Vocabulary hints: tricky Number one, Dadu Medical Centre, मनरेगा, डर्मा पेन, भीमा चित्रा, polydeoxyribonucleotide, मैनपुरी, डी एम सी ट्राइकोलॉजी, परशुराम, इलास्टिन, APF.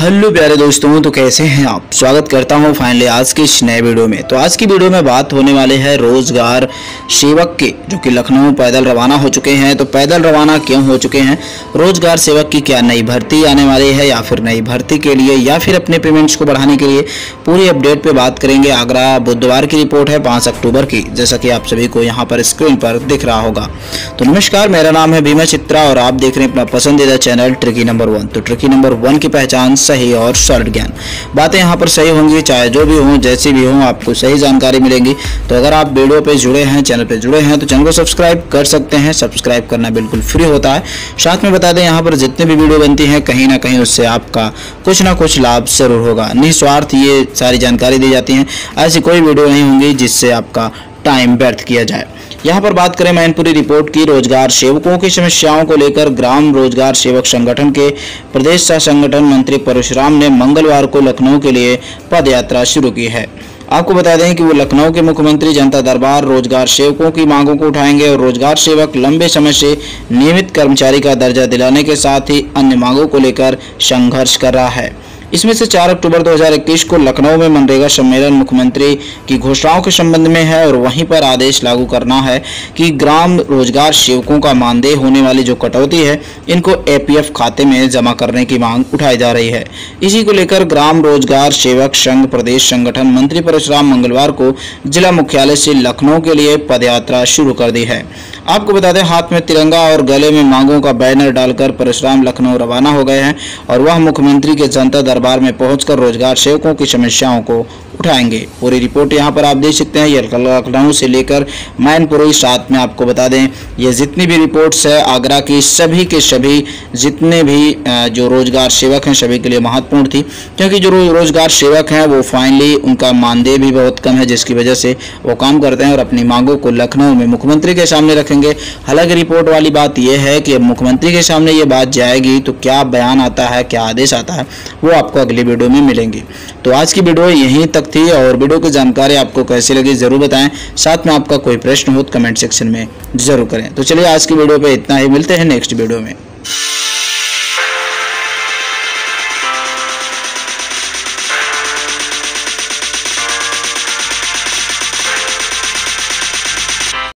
Hello प्यारे दोस्तों, तो कैसे हैं आप। स्वागत करता हूं फाइनली आज के इस नए वीडियो में। तो आज की वीडियो में बात होने वाले है रोजगार सेवक के, जो कि लखनऊ पैदल रवाना हो चुके हैं। तो पैदल रवाना क्यों हो चुके हैं, रोजगार सेवक की क्या नई भर्ती आने वाली है या फिर नई भर्ती के लिए या फिर अपने पेमेंट्स को बढ़ाने के लिए पूरी अपडेट पर बात करेंगे। आगरा बुधवार की रिपोर्ट है 5 अक्टूबर की, जैसा कि आप सभी को यहाँ पर स्क्रीन पर दिख रहा होगा। तो नमस्कार, मेरा नाम है भीमा चित्रा और आप देख रहे हैं अपना पसंदीदा चैनल ट्रिकी नंबर 1। तो ट्रिकी नंबर 1 की पहचान सही और सरल ज्ञान बातें यहाँ पर सही होंगी, चाहे जो भी हो जैसी भी हो आपको सही जानकारी मिलेंगी। तो अगर आप वीडियो पे जुड़े हैं, चैनल पे जुड़े हैं, तो चैनल को सब्सक्राइब कर सकते हैं। सब्सक्राइब करना बिल्कुल फ्री होता है। साथ में बता दें, यहाँ पर जितने भी वीडियो बनती हैं कहीं ना कहीं उससे आपका कुछ ना कुछ लाभ जरूर होगा। निस्वार्थ ये सारी जानकारी दी जाती है, ऐसी कोई वीडियो नहीं होंगी जिससे आपका टाइम व्यर्थ किया जाए। यहाँ पर बात करें मैनपुरी रिपोर्ट की, रोजगार सेवकों की समस्याओं को लेकर ग्राम रोजगार सेवक संगठन के प्रदेश सह संगठन मंत्री परशुराम ने मंगलवार को लखनऊ के लिए पद यात्रा शुरू की है। आपको बता दें कि वो लखनऊ के मुख्यमंत्री जनता दरबार रोजगार सेवकों की मांगों को उठाएंगे और रोजगार सेवक लंबे समय से नियमित कर्मचारी का दर्जा दिलाने के साथ ही अन्य मांगों को लेकर संघर्ष कर रहा है। इसमें से 4 अक्टूबर 2021 को लखनऊ में मनरेगा सम्मेलन मुख्यमंत्री की घोषणाओं के संबंध में है और वहीं पर आदेश लागू करना है कि ग्राम रोजगार सेवकों का मानदेय होने वाली जो कटौती है इनको APF खाते में जमा करने की मांग उठाई जा रही है। इसी को लेकर ग्राम रोजगार सेवक संघ प्रदेश संगठन मंत्री परशुराम मंगलवार को जिला मुख्यालय से लखनऊ के लिए पदयात्रा शुरू कर दी है। आपको बता दें, हाथ में तिरंगा और गले में मांगों का बैनर डालकर परशुराम लखनऊ रवाना हो गए हैं और वह मुख्यमंत्री के जनता दरबार में पहुंचकर रोजगार सेवकों की समस्याओं को उठाएंगे। पूरी रिपोर्ट यहां पर आप देख सकते हैं, ये लखनऊ से लेकर मैनपुरी। साथ में आपको बता दें, ये जितनी भी रिपोर्ट्स है आगरा की, सभी के सभी जितने भी जो रोजगार सेवक हैं सभी के लिए महत्वपूर्ण थी, क्योंकि जो रोजगार सेवक हैं वो फाइनली उनका मानदेय भी बहुत कम है, जिसकी वजह से वो काम करते हैं और अपनी मांगों को लखनऊ में मुख्यमंत्री के सामने रखेंगे। हालांकि रिपोर्ट वाली बात यह है कि मुख्यमंत्री के सामने ये बात जाएगी तो क्या बयान आता है, क्या आदेश आता है, वो आपको अगली वीडियो में मिलेंगे। तो आज की वीडियो यहीं तक थी और वीडियो की जानकारी आपको कैसी लगी जरूर बताएं। साथ में आपका कोई प्रश्न हो तो कमेंट सेक्शन में जरूर करें। तो चलिए आज की वीडियो पे इतना ही, मिलते हैं नेक्स्ट वीडियो में।